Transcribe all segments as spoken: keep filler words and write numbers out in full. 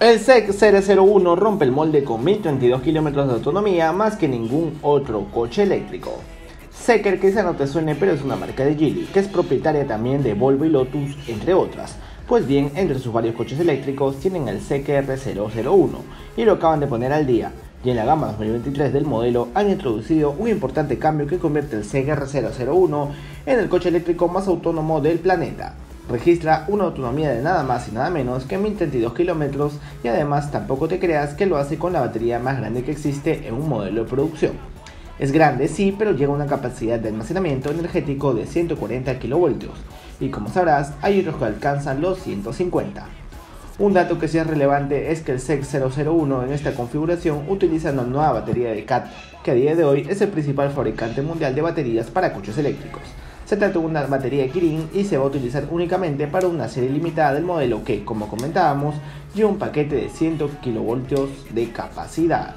El Zeekr cero cero uno rompe el molde con mil treinta y dos kilómetros de autonomía, más que ningún otro coche eléctrico. Zeekr quizá no te suene, pero es una marca de Geely, que es propietaria también de Volvo y Lotus, entre otras. Pues bien, entre sus varios coches eléctricos tienen el Zeekr cero cero uno, y lo acaban de poner al día, y en la gama dos mil veintitrés del modelo han introducido un importante cambio que convierte el Zeekr cero cero uno en el coche eléctrico más autónomo del planeta. Registra una autonomía de nada más y nada menos que mil treinta y dos kilómetros, y además tampoco te creas que lo hace con la batería más grande que existe en un modelo de producción. Es grande sí, pero llega a una capacidad de almacenamiento energético de ciento cuarenta kilovoltios, y como sabrás, hay otros que alcanzan los ciento cincuenta. Un dato que sí es relevante es que el Zeekr cero cero uno en esta configuración utiliza una nueva batería de C A T L, que a día de hoy es el principal fabricante mundial de baterías para coches eléctricos. Se trata de una batería Kirin y se va a utilizar únicamente para una serie limitada del modelo que, como comentábamos, lleva un paquete de cien kilovoltios de capacidad.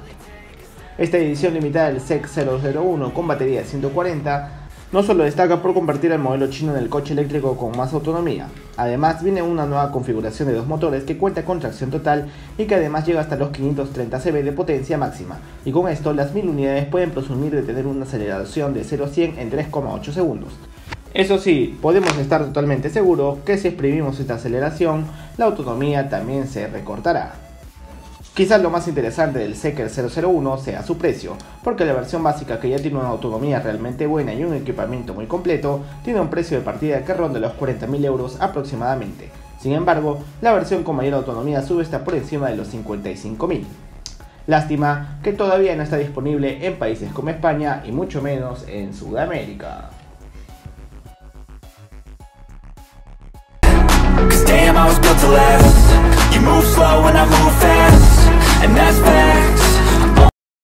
Esta edición limitada del Zeekr cero cero uno con batería de ciento cuarenta no solo destaca por convertir al modelo chino en el coche eléctrico con más autonomía, además viene una nueva configuración de dos motores que cuenta con tracción total y que además llega hasta los quinientos treinta C V de potencia máxima, y con esto las mil unidades pueden presumir de tener una aceleración de cero a cien en tres coma ocho segundos. Eso sí, podemos estar totalmente seguros que si exprimimos esta aceleración, la autonomía también se recortará. Quizás lo más interesante del Zeekr cero cero uno sea su precio, porque la versión básica, que ya tiene una autonomía realmente buena y un equipamiento muy completo, tiene un precio de partida que ronda los cuarenta mil euros aproximadamente. Sin embargo, la versión con mayor autonomía sube hasta por encima de los cincuenta y cinco mil. Lástima que todavía no está disponible en países como España y mucho menos en Sudamérica.